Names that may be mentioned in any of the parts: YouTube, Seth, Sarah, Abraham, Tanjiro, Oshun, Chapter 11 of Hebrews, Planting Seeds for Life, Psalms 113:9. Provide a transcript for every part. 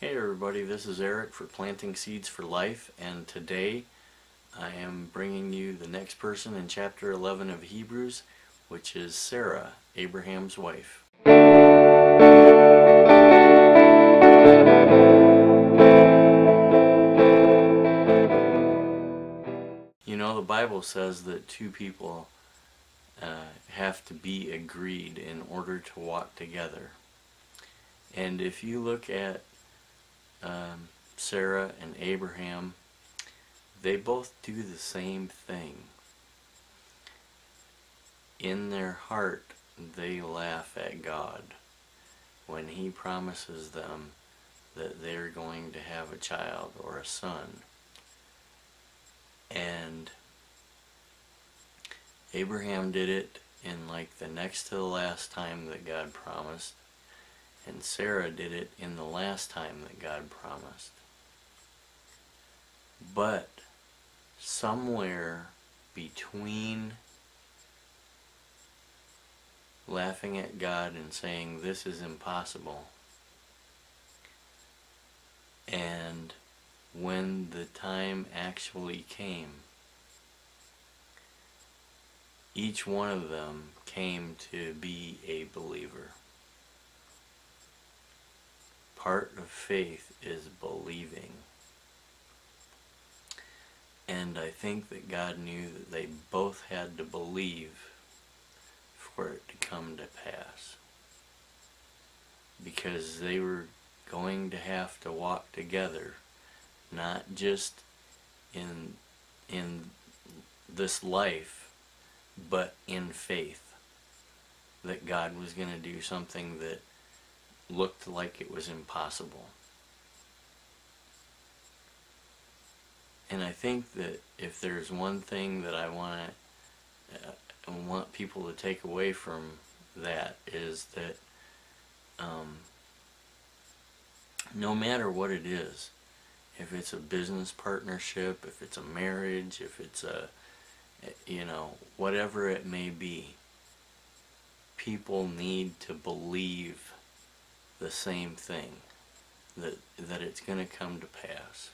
Hey everybody, this is Eric for Planting Seeds for Life, and today I am bringing you the next person in Chapter 11 of Hebrews, which is Sarah, Abraham's wife. You know, the Bible says that two people have to be agreed in order to walk together. And if you look at Sarah and Abraham, they both do the same thing. In their heart, they laugh at God when He promises them that they're going to have a child or a son. And Abraham did it in like the next to the last time that God promised. And Sarah did it in the last time that God promised. But somewhere between laughing at God and saying this is impossible, and when the time actually came, each one of them came to be a believer. Part of faith is believing. And I think that God knew that they both had to believe for it to come to pass, because they were going to have to walk together, not just in this life, but in faith that God was going to do something that looked like it was impossible. And I think that if there's one thing that I want people to take away from that, is that no matter what it is, if it's a business partnership, if it's a marriage, if it's a, you know, whatever it may be, people need to believe the same thing, that it's going to come to pass.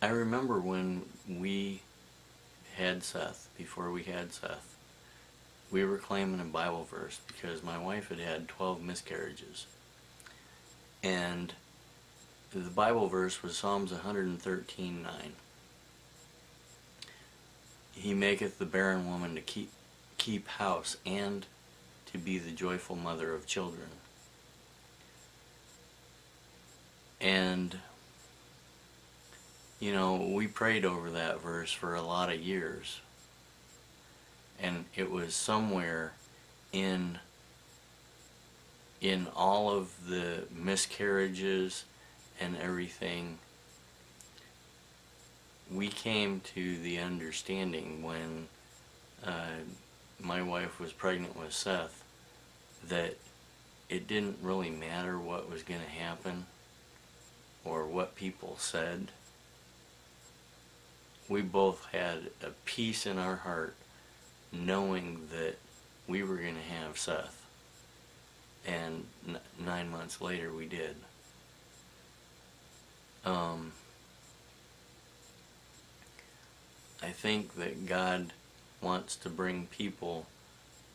I remember when we had Seth, before we had Seth, we were claiming a Bible verse because my wife had had 12 miscarriages. And the Bible verse was Psalms 113:9. He maketh the barren woman to keep house, and to be the joyful mother of children. And you know, we prayed over that verse for a lot of years, and it was somewhere in all of the miscarriages and everything, we came to the understanding when my wife was pregnant with Seth that it didn't really matter what was going to happen or what people said. We both had a peace in our heart knowing that we were going to have Seth, and 9 months later we did. I think that God wants to bring people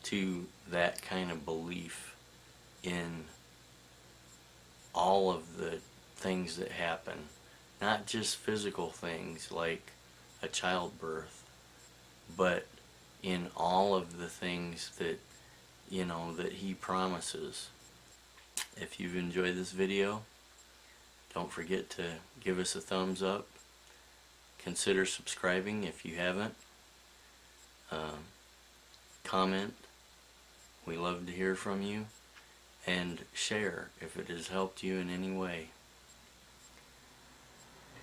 to that kind of belief in all of the things that happen, not just physical things like a childbirth, but in all of the things that, you know, that He promises. If you've enjoyed this video, don't forget to give us a thumbs up. Consider subscribing if you haven't. Comment. We love to hear from you, and share if it has helped you in any way.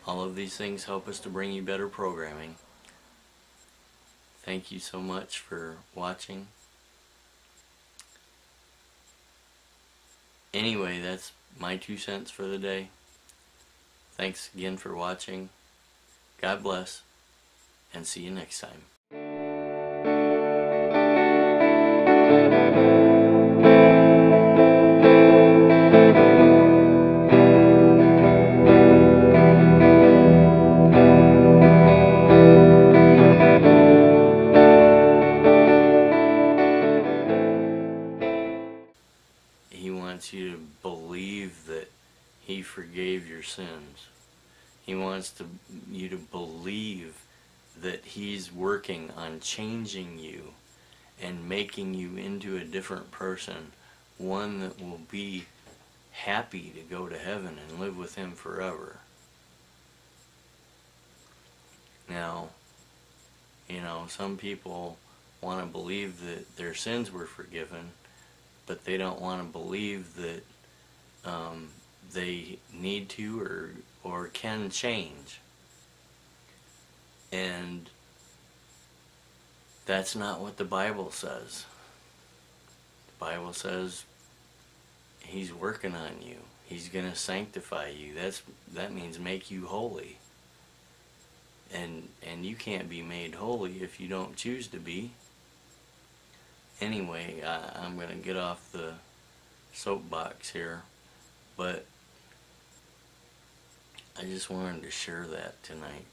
All of these things help us to bring you better programming. Thank you so much for watching. Anyway, that's my 2 cents for the day. Thanks again for watching. God bless, and see you next time. believe that He forgave your sins. He wants you to believe that He's working on changing you and making you into a different person, one that will be happy to go to heaven and live with Him forever. Now, you know, some people want to believe that their sins were forgiven, but they don't want to believe that they need to or can change. And that's not what the Bible says. The Bible says He's working on you. He's going to sanctify you. That means make you holy. And you can't be made holy if you don't choose to be. Anyway, I'm going to get off the soapbox here, but I just wanted to share that tonight.